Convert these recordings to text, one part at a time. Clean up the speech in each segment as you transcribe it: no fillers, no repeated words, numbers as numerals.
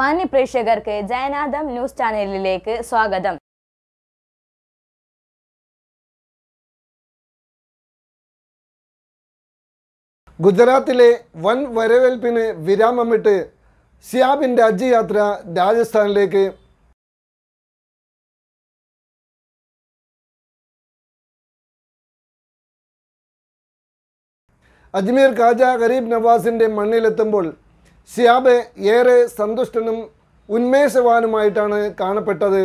മാന്യ പ്രേക്ഷകർക്ക് ജയനാദം ന്യൂസ് ചാനലിലേക്ക് സ്വാഗതം. ഗുജറാത്തിലെ വൻ വരവേൽപ്പിന് വിരാമമിട്ട് സിയാബിൻ രാജ്യയാത്ര രാജസ്ഥാനിലേക്ക്. അജ്മീർ കാജ ഗരീബ് നവാസിൻ്റെ മണ്ണിലെത്തുമ്പോൾ സിയാബ് ഏറെ സന്തുഷ്ടനും ഉന്മേഷവാനുമായിട്ടാണ് കാണപ്പെട്ടത്.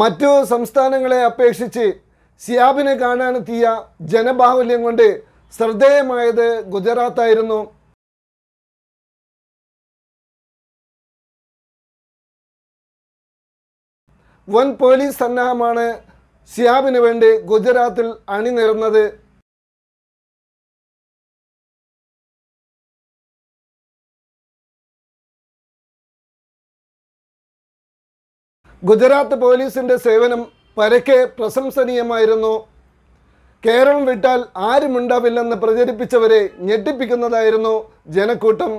മറ്റു സംസ്ഥാനങ്ങളെ അപേക്ഷിച്ച് സിയാബിനെ കാണാനെത്തിയ ജനബാഹുല്യം കൊണ്ട് ശ്രദ്ധേയമായത് ഗുജറാത്തായിരുന്നു. വൻ പോലീസ് സന്നാഹമാണ് സിയാബിന് വേണ്ടി ഗുജറാത്തിൽ അണിനിരന്നത്. ഗുജറാത്ത് പോലീസിൻ്റെ സേവനം പരക്കെ പ്രശംസനീയമായിരുന്നു. കേരളം വിട്ടാൽ ആരുമുണ്ടാവില്ലെന്ന് പ്രചരിപ്പിച്ചവരെ ഞെട്ടിപ്പിക്കുന്നതായിരുന്നു ജനക്കൂട്ടം.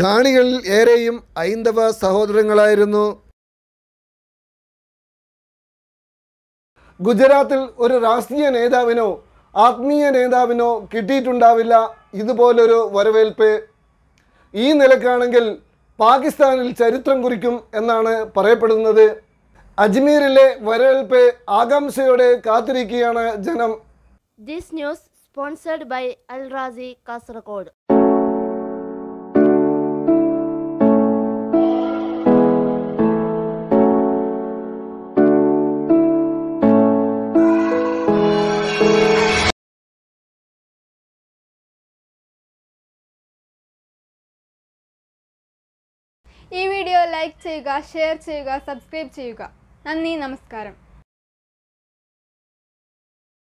കാണികളിൽ ഏറെയും ഹൈന്ദവ സഹോദരങ്ങളായിരുന്നു. ഗുജറാത്തിൽ ഒരു രാഷ്ട്രീയ നേതാവിനോ ആത്മീയ നേതാവിനോ കിട്ടിയിട്ടുണ്ടാവില്ല ഇതുപോലൊരു വരവേൽപ്പ്. ഈ നിലക്കാണെങ്കിൽ പാകിസ്ഥാനിൽ ചരിത്രം കുറിക്കും എന്നാണ് പറയപ്പെടുന്നത്. അജ്മീറിലെ വരവേൽപ്പ് ആകാംക്ഷയോടെ കാത്തിരിക്കുകയാണ് ജനം. This news sponsored by Al Razi Kasaragod. ഈ വീഡിയോ ലൈക്ക് ചെയ്യുക, ഷെയർ ചെയ്യുക, സബ്സ്ക്രൈബ് ചെയ്യുക. നന്ദി, നമസ്കാരം.